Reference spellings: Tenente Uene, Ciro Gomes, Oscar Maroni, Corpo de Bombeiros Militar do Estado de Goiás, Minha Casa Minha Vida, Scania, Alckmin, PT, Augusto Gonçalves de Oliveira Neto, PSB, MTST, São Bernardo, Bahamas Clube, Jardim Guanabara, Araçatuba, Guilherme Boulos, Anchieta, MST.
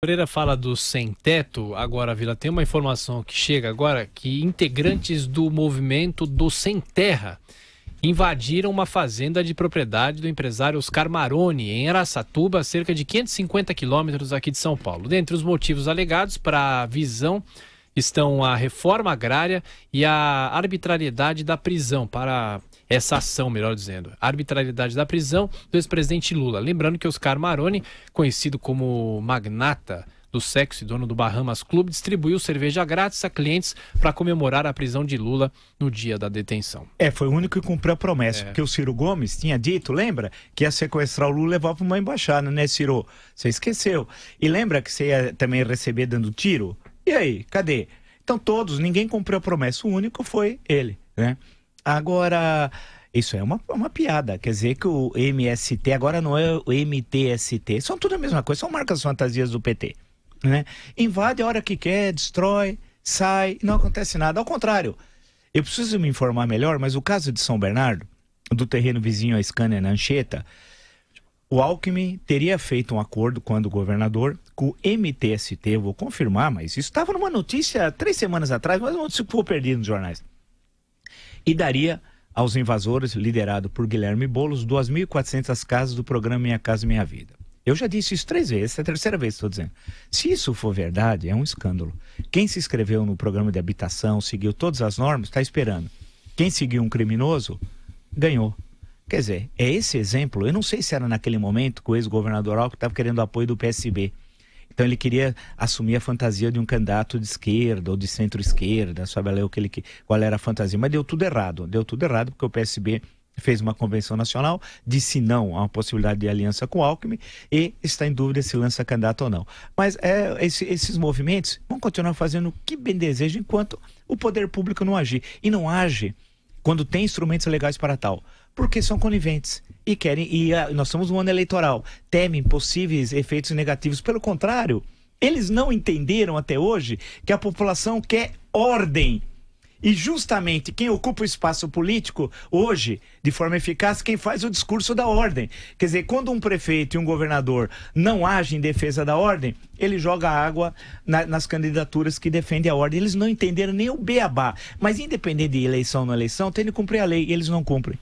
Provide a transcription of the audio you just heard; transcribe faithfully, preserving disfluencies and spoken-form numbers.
Pereira fala do sem-teto. Agora, Vila, tem uma informação que chega agora que integrantes do movimento do Sem-Terra invadiram uma fazenda de propriedade do empresário Oscar Maroni, em Araçatuba, a cerca de quinhentos e cinquenta quilômetros aqui de São Paulo. Dentre os motivos alegados para a visão estão a reforma agrária e a arbitrariedade da prisão para... essa ação, melhor dizendo, a arbitrariedade da prisão do ex-presidente Lula. Lembrando que Oscar Maroni, conhecido como magnata do sexo e dono do Bahamas Clube, distribuiu cerveja grátis a clientes para comemorar a prisão de Lula no dia da detenção. É, foi o único que cumpriu a promessa, é. porque o Ciro Gomes tinha dito, lembra, que ia sequestrar o Lula e levar para uma embaixada, né, Ciro? Você esqueceu. E lembra que você ia também receber dando tiro? E aí, cadê? Então todos, ninguém cumpriu a promessa, o único foi ele, né? Agora, isso é uma, uma piada, quer dizer que o M S T agora não é o M T S T, são tudo a mesma coisa, são marcas fantasias do P T, né? Invade a hora que quer, destrói, sai, não acontece nada, ao contrário. Eu preciso me informar melhor, mas o caso de São Bernardo, do terreno vizinho à Scania, na Anchieta, o Alckmin teria feito um acordo quando o governador com o M T S T, eu vou confirmar, mas isso estava numa notícia três semanas atrás, mas não se for perdido nos jornais. E daria aos invasores, liderado por Guilherme Boulos, duas mil e quatrocentas casas do programa Minha Casa Minha Vida. Eu já disse isso três vezes, essa é a terceira vez que estou dizendo. Se isso for verdade, é um escândalo. Quem se inscreveu no programa de habitação, seguiu todas as normas, está esperando. Quem seguiu um criminoso, ganhou. Quer dizer, é esse exemplo, eu não sei se era naquele momento que o ex-governador Alckmin estava querendo apoio do P S B. Então ele queria assumir a fantasia de um candidato de esquerda ou de centro-esquerda, sabe lá o que ele, qual era a fantasia, mas deu tudo errado, deu tudo errado porque o P S B fez uma convenção nacional, disse não a uma possibilidade de aliança com o Alckmin e está em dúvida se lança candidato ou não. Mas é, esse, esses movimentos vão continuar fazendo o que bem deseja enquanto o poder público não agir. E não age quando tem instrumentos legais para tal, porque são coniventes. E querem, e uh, nós somos um ano eleitoral, temem possíveis efeitos negativos. Pelo contrário, eles não entenderam até hoje que a população quer ordem. E justamente quem ocupa o espaço político hoje, de forma eficaz, quem faz o discurso da ordem. Quer dizer, quando um prefeito e um governador não agem em defesa da ordem, ele joga água na, nas candidaturas que defendem a ordem. Eles não entenderam nem o beabá. Mas independente de eleição ou não eleição, tem que cumprir a lei e eles não cumprem.